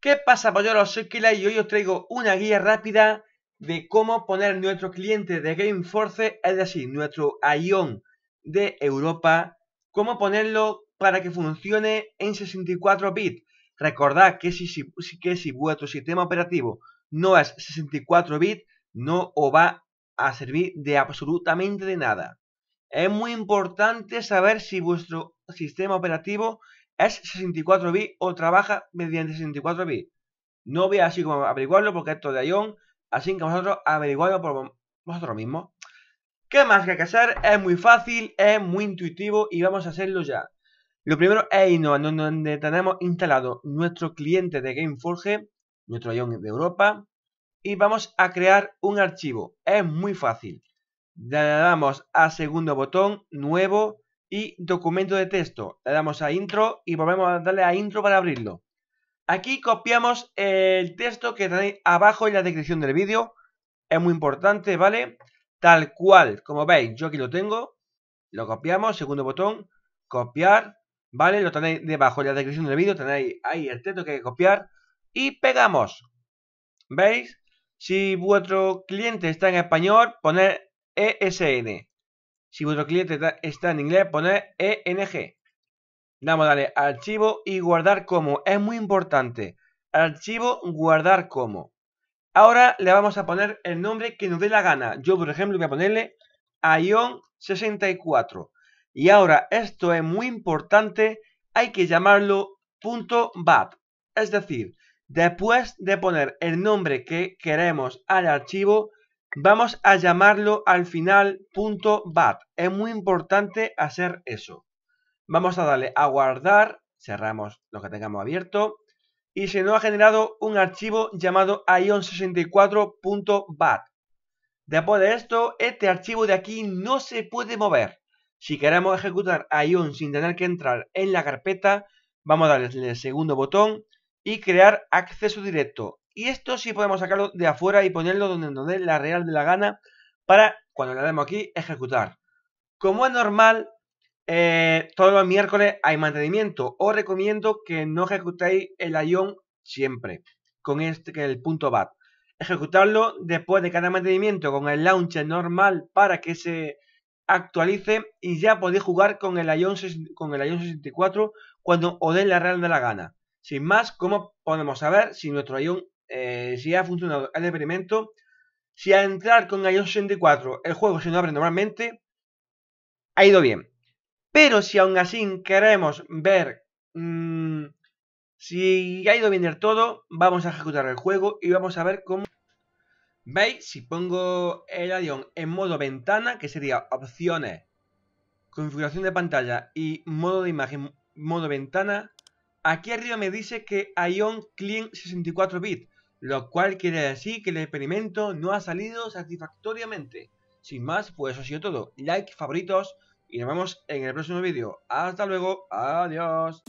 ¿Qué pasa, pollos? Soy Kila y hoy os traigo una guía rápida de cómo poner nuestro cliente de GameForce, es decir, nuestro Aion de Europa, cómo ponerlo para que funcione en 64 bits. Recordad que si vuestro sistema operativo no es 64 bits, no os va a servir de absolutamente de nada. Es muy importante saber si vuestro sistema operativo es 64 bits o trabaja mediante 64 bits. No voy a así como averiguarlo porque esto de Aion, así que vosotros averiguadlo por vosotros mismos. ¿Qué más que hay que hacer? Es muy fácil, es muy intuitivo y vamos a hacerlo ya. Lo primero es Aion, donde tenemos instalado nuestro cliente de GameForce, nuestro Aion de Europa, y vamos a crear un archivo. Es muy fácil. Le damos a segundo botón, nuevo, y documento de texto, le damos a intro y volvemos a darle a intro para abrirlo. Aquí copiamos el texto que tenéis abajo en la descripción del vídeo, es muy importante, ¿vale? Tal cual, como veis, yo aquí lo tengo, lo copiamos, segundo botón, copiar, ¿vale? Lo tenéis debajo en la descripción del vídeo, tenéis ahí el texto que hay que copiar y pegamos. ¿Veis? Si vuestro cliente está en español, poner ESN. Si vuestro cliente está en inglés, poner ENG. Damos a darle a archivo y guardar como. Es muy importante. Archivo, guardar como. Ahora le vamos a poner el nombre que nos dé la gana. Yo, por ejemplo, voy a ponerle Aion 64. Y ahora, esto es muy importante, hay que llamarlo .bat. Es decir, después de poner el nombre que queremos al archivo, vamos a llamarlo al final .bat. Es muy importante hacer eso. Vamos a darle a guardar. Cerramos lo que tengamos abierto. Y se nos ha generado un archivo llamado aion64.bat. Después de esto, este archivo de aquí no se puede mover. Si queremos ejecutar Aion sin tener que entrar en la carpeta, vamos a darle el segundo botón y crear acceso directo. Y esto sí podemos sacarlo de afuera y ponerlo donde nos dé la real de la gana para, cuando le demos aquí, ejecutar. Como es normal, todos los miércoles hay mantenimiento. Os recomiendo que no ejecutéis el Aion siempre con el .bat. Ejecutarlo después de cada mantenimiento con el launcher normal para que se actualice y ya podéis jugar con el Aion 64 cuando os dé la real de la gana. Sin más, ¿cómo podemos saber si nuestro Aion si ha funcionado el experimento? Si al entrar con Aion 64 el juego se nos abre normalmente, ha ido bien. Pero si aún así queremos ver si ha ido bien del todo, vamos a ejecutar el juego y vamos a ver cómo. ¿Veis? Si pongo el Aion en modo ventana, que sería opciones, configuración de pantalla y modo de imagen, modo ventana, aquí arriba me dice que Aion Client 64 bits, lo cual quiere decir que el experimento no ha salido satisfactoriamente. Sin más, pues eso ha sido todo. Like, favoritos y nos vemos en el próximo vídeo. Hasta luego, adiós.